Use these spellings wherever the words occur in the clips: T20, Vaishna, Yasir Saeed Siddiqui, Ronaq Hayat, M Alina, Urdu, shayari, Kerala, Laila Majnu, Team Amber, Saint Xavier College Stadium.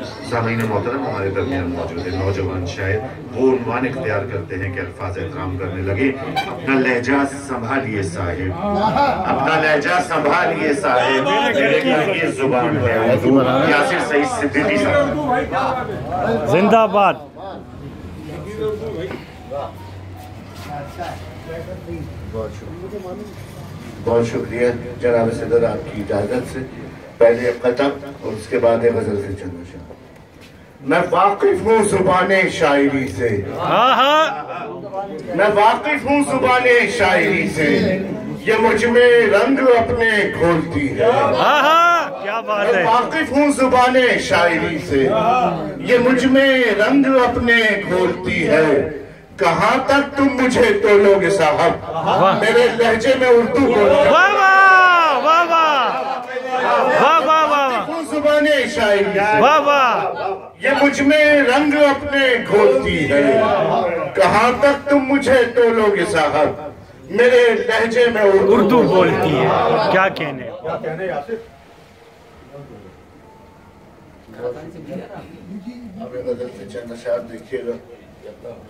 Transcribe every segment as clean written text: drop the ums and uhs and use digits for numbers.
सामीन मोहतरम हमारे दरमियान मौजूद है। नौजवान शायद वो उन्वान इख्तियार करते हैं कि अल्फाज एहतराम करने लगे। अपना लहजा संभालिए साहिब, अपना लहजा संभालिए साहिब, ये जुबान है यासिर सईद सिद्दीकी साहब। जिंदाबाद। बहुत शुक्रिया जनाब सदर, आपकी इजाज़त से पहले कतब और उसके बाद गज़ल से चंद शायर। मैं वाकिफ हूँ ज़ुबाने शायरी से, मैं वाकिफ हूँ ज़ुबाने शायरी से, ये मुझ में रंग अपने घोलती है। क्या बात है। मैं वाकिफ हूँ ज़ुबाने शायरी से, ये मुझ में रंग अपने घोलती है। कहाँ तक तुम मुझे तोलोगे साहब, मेरे लहजे में उर्दू बोलो। वाह वाह वाह वाह वाह वाह ज़ुबाने शायरी, वाह वाह, ये मुझ में रंग अपने घोलती है। कहाँ तक तुम मुझे तोलोगे साहब, मेरे लहजे में उर्दू बोलती है। क्या कहने, क्या कहने यासिर। अब गज़ल से चंद अशआर देखिएगा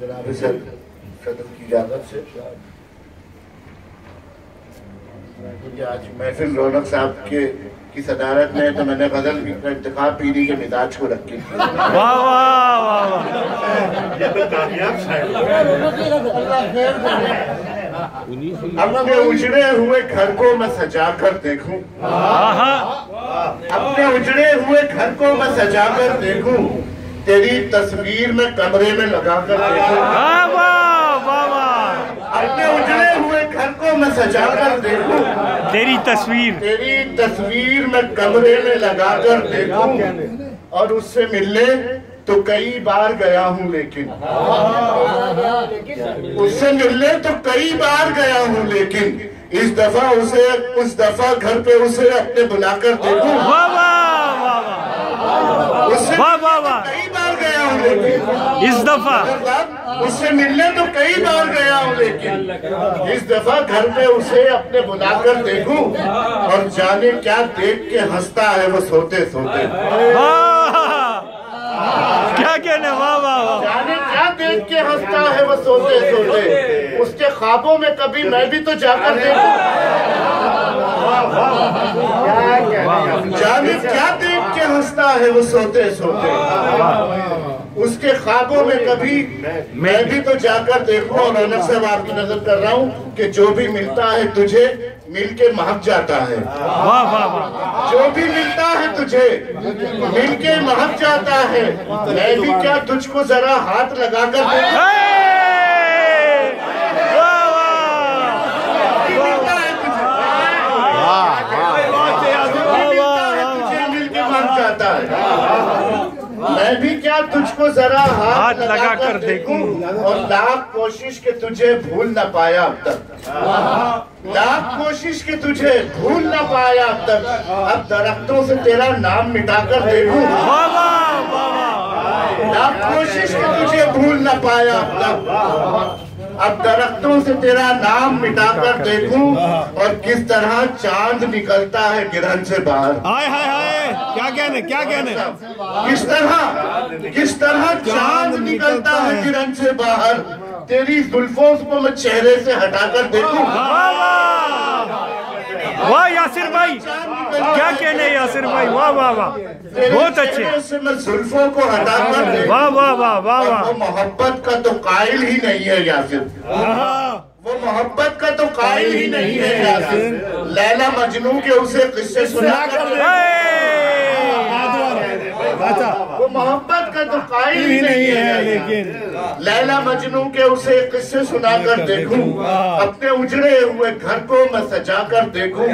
जनाब सदर की इजाज़त से। आज महफिल रौनक साहब के की सदारत में तो मैंने गज़ल का इंतखाब पीढ़ी के मिजाज को रख के किया। वाह वाह वाह। अपने उजड़े हुए घर को मैं सजा कर देखूं, अपने उजड़े हुए घर को मैं सजा कर देखूं, तेरी तस्वीर में कमरे में लगा कर देखूं। अपने उजड़े हुए घर को मैं सजा कर देखूं, तेरी तस्वीर, तेरी तस्वीर में कमरे में लगा कर देखूं। और उससे मिलने तो कई बार गया हूँ, लेकिन उससे मिलने तो कई बार गया हूँ, लेकिन इस दफा उसे, उस दफा घर पे उसे अपने बुलाकर देखूं। उससे कई बार गया हूँ, लेकिन इस दफा, उससे मिलने तो कई बार गया हूँ, लेकिन इस दफा घर पे उसे अपने बुलाकर देखूं। और जाने क्या देख के हंसता है वो सोते सोते। क्या कहने, वाह वाह। जाने क्या देख के हंसता है वो सोते सोते, उसके ख्वाबों में कभी मैं भी तो जाकर देखूं। जाने क्या देख के हंसता है वो सोते सोते, उसके ख्वाबों में कभी मैं भी तो जाकर देखूं। रौनक साहब आपकी नजर कर रहा हूँ कि जो भी मिलता है तुझे मिल के महक जाता है। वाह वाह वाह। जो भी मिलता है तुझे मिल के महक जाता है, मैं भी क्या तुझको जरा हाथ लगा कर देखूं। मैं भी क्या तुझको जरा हाथ लगा कर देखूं। और लाख कोशिश के तुझे भूल ना पाया अब तक, लाख कोशिश के तुझे भूल ना पाया अब तक, अब दरख्तों से तेरा नाम मिटा कर देखूं। लाख कोशिश के तुझे भूल ना पाया अब तक, अब दरख्तों से तेरा नाम मिटाकर देखूं। और किस तरह चांद निकलता है गिरहन से बाहर। हाय हाय हाय। क्या कहने, क्या कहने। किस तरह, किस तरह चांद निकलता है गिरहन से बाहर, तेरी जुल्फों को मैं चेहरे से हटाकर देखूं। वाह यासिर भाई, क्या कहने यासिर भाई, वाह वाह वाह, बहुत अच्छे। मैं जुल्फों को हटाकर, वाह वाह वाह वाह वाह, मोहब्बत का तो कायल ही नहीं है यासिर, वो मोहब्बत का तो कायल ही नहीं है यासिर। लैला मजनू के उसे किस्से सुनाकर, वो मोहब्बत का तो कायल ही नहीं है, लेकिन लैला मजनू के उसे किस्से सुनाकर देखूं। अपने उजड़े हुए घर को मैं सजा कर देखूं,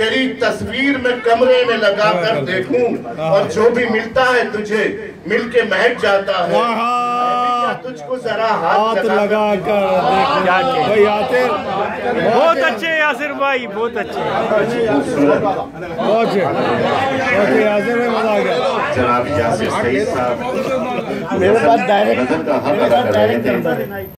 तेरी तस्वीर में कमरे में लगा कर देखूं। और जो भी मिलता है तुझे मिल के महक जाता है, तुझको जरा हाथ लगा कर देखूं। बहुत अच्छे यासिर भाई, बहुत अच्छे। जनाब यासिर सईद साहब मेरे पास डायरेक्ट का हक अदा कर रहे थे।